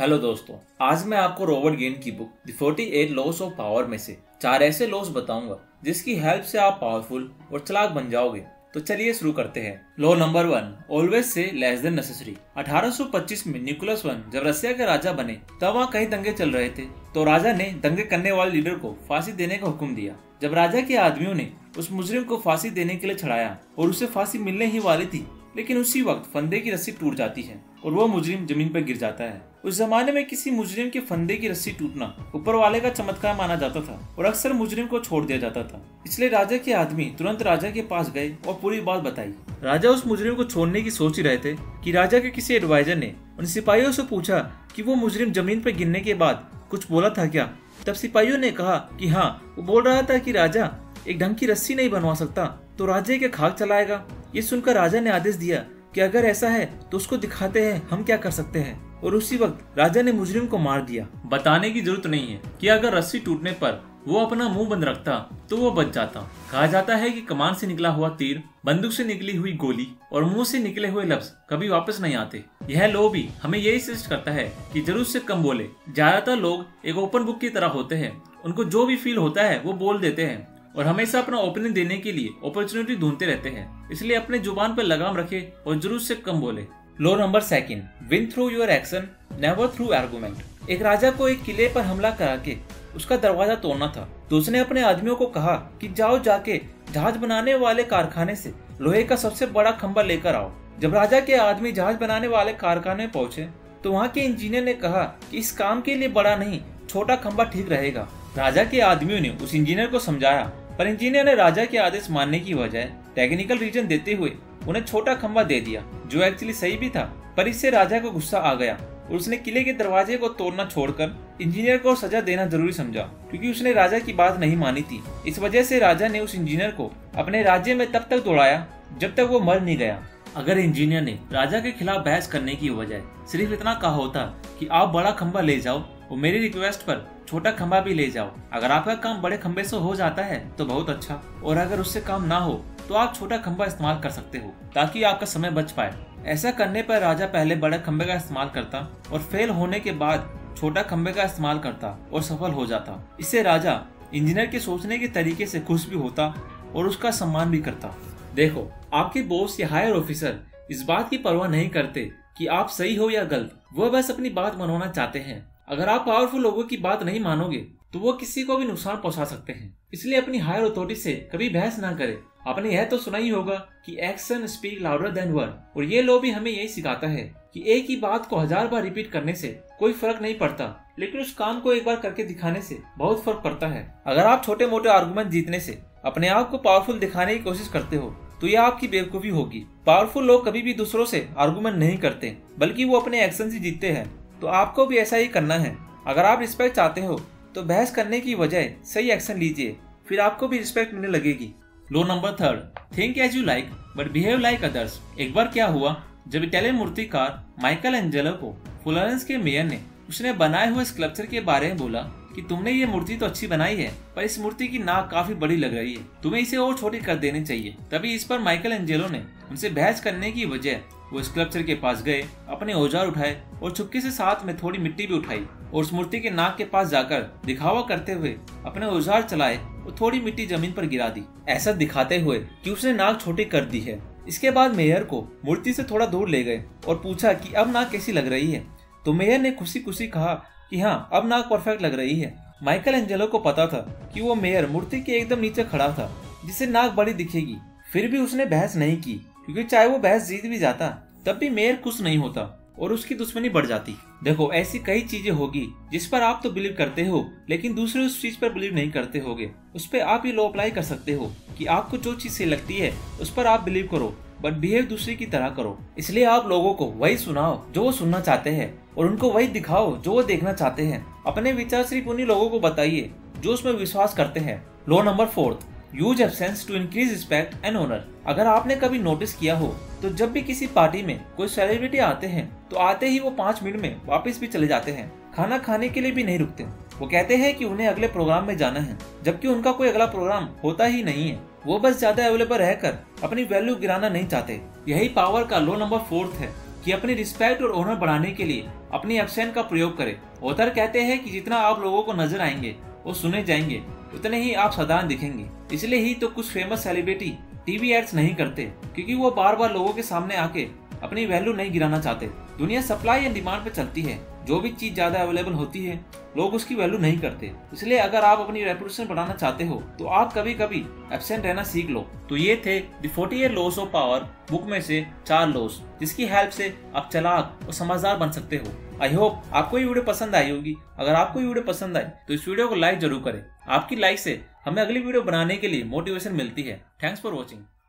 Hello दोस्तों, आज मैं आपको रॉबर्ट ग्रीन की book the 48 laws of power में से चार ऐसे लॉस बताऊंगा जिसकी हेल्प से आप पावरफुल और चालाक बन जाओगे। तो चलिए शुरू करते हैं। Law number 1, always say less than necessary. 1825 में निकोलस I जब रसिया के राजा बने तब वहाँ कई दंगे चल रहे थे, तो राजा ने दंगे करने वाले लीडर को फांसी देने का हुक्म दिया। जब राजा के आदमियों ने उस मुजरिम को फांसी देने के लिए छड़ाया और उसे फांसी मिलने ही वाली थी, लेकिन उसी वक्त फंदे की रस्सी टूट जाती है और वो मुजरिम जमीन पर गिर जाता है। उस जमाने में किसी मुजरिम के फंदे की रस्सी टूटना ऊपर वाले का चमत्कार माना जाता था और अक्सर मुजरिम को छोड़ दिया जाता था। इसलिए राजा के आदमी तुरंत राजा के पास गए और पूरी बात बताई। राजा उस मुजरिम को छोड़ने की सोच ही रहे थे कि राजा के किसी एडवाइजर ने उन सिपाहियों से पूछा कि वो मुजरिम जमीन पर गिरने के बाद कुछ बोला था क्या। तब सिपाहियों ने कहा कि हाँ, वो बोल रहा था कि राजा एक ढंग की रस्सी नहीं बनवा सकता तो राजा के खाक चलाएगा। ये सुनकर राजा ने आदेश दिया कि अगर ऐसा है तो उसको दिखाते हैं हम क्या कर सकते हैं, और उसी वक्त राजा ने मुजरिम को मार दिया। बताने की जरूरत नहीं है कि अगर रस्सी टूटने पर वो अपना मुंह बंद रखता तो वो बच जाता। कहा जाता है कि कमान से निकला हुआ तीर, बंदूक से निकली हुई गोली और मुंह से निकले हुए लफ्ज कभी वापस नहीं आते। यह लॉ भी हमें यही सजेस्ट करता है कि जरूरत से कम बोले। ज्यादातर लोग एक ओपन बुक की तरह होते हैं, उनको जो भी फील होता है वो बोल देते हैं और हमेशा अपना ओपिनियन देने के लिए अपॉर्चुनिटी ढूंढते रहते हैं। इसलिए अपने जुबान पर लगाम रखे और जरूरत से कम बोले। Law number 2, win through your action never through argument. एक राजा को एक किले पर हमला करा के उसका दरवाजा तोड़ना था, तो उसने अपने आदमियों को कहा कि जाओ जाके जहाज बनाने वाले कारखाने से लोहे का सबसे बड़ा खम्बा लेकर आओ। जब राजा के आदमी जहाज बनाने वाले कारखाने में पहुँचे तो वहाँ के इंजीनियर ने कहा कि इस काम के लिए बड़ा नहीं, छोटा खम्बा ठीक रहेगा। राजा के आदमियों ने उस इंजीनियर को समझाया, पर इंजीनियर ने राजा के आदेश मानने की बजाय टेक्निकल रीजन देते हुए उन्हें छोटा खम्बा दे दिया, जो एक्चुअली सही भी था। पर इससे राजा को गुस्सा आ गया और उसने किले के दरवाजे को तोड़ना छोड़कर इंजीनियर को सजा देना जरूरी समझा, क्योंकि उसने राजा की बात नहीं मानी थी। इस वजह से राजा ने उस इंजीनियर को अपने राज्य में तब तक दौड़ाया जब तक वो मर नहीं गया। अगर इंजीनियर ने राजा के खिलाफ बहस करने की बजाय सिर्फ इतना कहा होता कि आप बड़ा खम्बा ले जाओ और मेरी रिक्वेस्ट पर छोटा खम्बा भी ले जाओ, अगर आपका काम बड़े खम्बे से हो जाता है तो बहुत अच्छा, और अगर उससे काम ना हो तो आप छोटा खम्बा इस्तेमाल कर सकते हो ताकि आपका समय बच पाए। ऐसा करने पर राजा पहले बड़े खम्बे का इस्तेमाल करता और फेल होने के बाद छोटा खम्बे का इस्तेमाल करता और सफल हो जाता। इससे राजा इंजीनियर के सोचने के तरीके से खुश भी होता और उसका सम्मान भी करता। देखो, आपके बॉस या हायर ऑफिसर इस बात की परवाह नहीं करते कि आप सही हो या गलत, वो बस अपनी बात मनवाना चाहते हैं। अगर आप पावरफुल लोगों की बात नहीं मानोगे तो वो किसी को भी नुकसान पहुंचा सकते हैं। इसलिए अपनी हायर अथॉरिटी से कभी बहस ना करें। आपने यह तो सुना ही होगा कि action speak louder than word, और ये लॉ भी हमें यही सिखाता है कि एक ही बात को 1000 बार रिपीट करने से कोई फर्क नहीं पड़ता, लेकिन उस काम को एक बार करके दिखाने से बहुत फर्क पड़ता है। अगर आप छोटे मोटे आर्गुमेंट जीतने से अपने आप को पावरफुल दिखाने की कोशिश करते हो तो यह आपकी बेवकूफी होगी। पावरफुल लोग कभी भी दूसरों से आर्गुमेंट नहीं करते, बल्कि वो अपने एक्शन से जीतते हैं। तो आपको भी ऐसा ही करना है। अगर आप रिस्पेक्ट चाहते हो तो बहस करने की बजाय सही एक्शन लीजिए, फिर आपको भी रिस्पेक्ट मिलने लगेगी। Law number 3, think as you like but behave like others. एक बार क्या हुआ, जब इटालियन मूर्तिकार माइकलेंजेलो को फ्लोरेंस के मेयर ने उसने बनाए हुए स्कल्पचर के बारे में बोला कि तुमने ये मूर्ति तो अच्छी बनाई है, पर इस मूर्ति की नाक काफी बड़ी लग रही है, तुम्हें इसे और छोटी कर देनी चाहिए। तभी इस पर माइकलेंजेलो ने उनसे बहस करने की वजह वो स्कल्पचर के पास गए, अपने औजार उठाए और चुपके से साथ में थोड़ी मिट्टी भी उठाई और उस मूर्ति के नाक के पास जाकर दिखावा करते हुए अपने औजार चलाए और थोड़ी मिट्टी जमीन पर गिरा दी, ऐसा दिखाते हुए कि उसने नाक छोटी कर दी है। इसके बाद मेयर को मूर्ति से थोड़ा दूर ले गए और पूछा कि अब नाक कैसी लग रही है, तो मेयर ने खुशी खुशी कहा कि हाँ, अब नाक परफेक्ट लग रही है। माइकलेंजेलो को पता था कि वो मेयर मूर्ति के एकदम नीचे खड़ा था, जिससे नाक बड़ी दिखेगी, फिर भी उसने बहस नहीं की, क्योंकि चाहे वो बहस जीत भी जाता तब भी मेयर खुश नहीं होता और उसकी दुश्मनी बढ़ जाती। देखो, ऐसी कई चीजें होगी जिस पर आप तो बिलीव करते हो, लेकिन दूसरे उस चीज पर बिलीव नहीं करते होगे। उस पर आप ये लॉ अप्लाई कर सकते हो कि आपको जो चीज सही लगती है उस पर आप बिलीव करो, बट बिहेव दूसरे की तरह करो। इसलिए आप लोगों को वही सुनाओ जो वो सुनना चाहते हैं और उनको वही दिखाओ जो वो देखना चाहते हैं। अपने विचार सिर्फ उन्हीं लोगों को बताइए जो उसमें विश्वास करते हैं। Law number 4, use absence to increase respect and honour. अगर आपने कभी नोटिस किया हो तो जब भी किसी पार्टी में कोई सेलिब्रिटी आते हैं तो आते ही वो 5 मिनट में वापस भी चले जाते हैं, खाना खाने के लिए भी नहीं रुकते। वो कहते हैं कि उन्हें अगले प्रोग्राम में जाना है, जबकि उनका कोई अगला प्रोग्राम होता ही नहीं है। वो बस ज्यादा अवेलेबल रहकर अपनी वैल्यू गिराना नहीं चाहते। यही पावर का लॉ नंबर 4 है। कि अपनी रिस्पेक्ट और ऑनर बढ़ाने के लिए अपनी एक्शन का प्रयोग करें। ऑथर कहते हैं कि जितना आप लोगों को नजर आएंगे और सुने जाएंगे उतने ही आप साधारण दिखेंगे। इसलिए ही तो कुछ फेमस सेलिब्रिटी टीवी एड्स नहीं करते, क्योंकि वो बार बार लोगों के सामने आके अपनी वैल्यू नहीं गिराना चाहते। दुनिया सप्लाई एंड डिमांड पे चलती है, जो भी चीज ज्यादा अवेलेबल होती है लोग उसकी वैल्यू नहीं करते। इसलिए अगर आप अपनी रेपुटेशन बनाना चाहते हो तो आप कभी कभी एब्सेंट रहना सीख लो। तो ये थे the 48 laws of power book में से 4 लॉस, जिसकी हेल्प से आप चालाक और समझदार बन सकते हो। आई होप आपको ये वीडियो पसंद आई होगी। अगर आपको ये वीडियो पसंद आए तो इस वीडियो को लाइक जरूर करें। आपकी लाइक से हमें अगली वीडियो बनाने के लिए मोटिवेशन मिलती है। Thanks for watching.